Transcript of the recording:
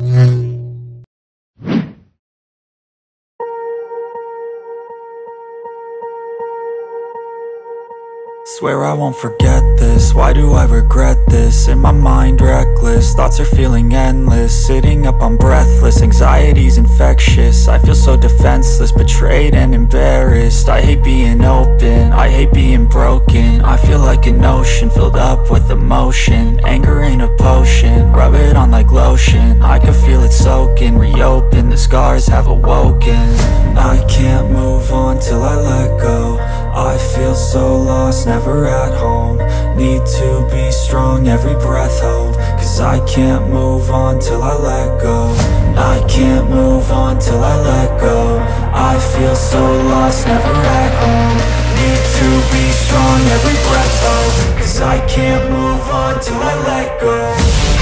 Swear I won't forget this, why do I regret this? In my mind reckless, thoughts are feeling endless. Sitting up, I'm breathless, anxiety's infectious. I feel so defenseless, betrayed and embarrassed. I hate being open, I hate being broken. I feel like an ocean, filled up with emotion. Anger ain't a potion, rub it on like lotion. I can feel it soaking, reopen, the scars have awoken. I can't move on till I let go. I feel so lost, never at home. Need to be strong, every breath hold. Cause I can't move on till I let go. I can't move on till I let go. I feel so lost, never at home. Need to be strong, every breath hold. Cause I can't move on till I let go.